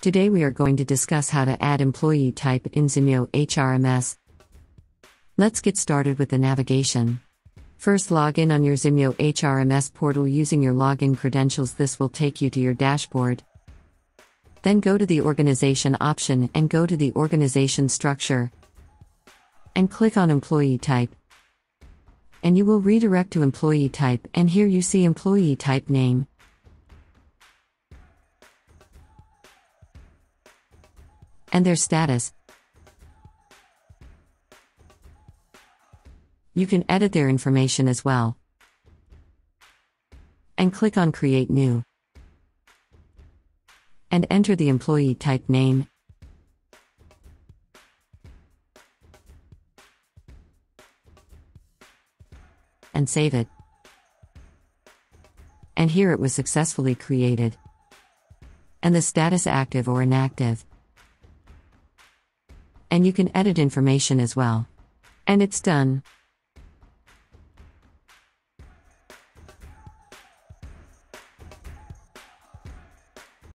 Today we are going to discuss how to add employee type in Zimyo HRMS. Let's get started with the navigation. First, log in on your Zimyo HRMS portal using your login credentials. This will take you to your dashboard. Then go to the organization option and go to the organization structure and click on employee type. And you will redirect to employee type, and here you see employee type name. And their status. You can edit their information as well. And click on Create New. And enter the employee type name. And save it. And here it was successfully created. And the status active or inactive. And you can edit information as well. And it's done.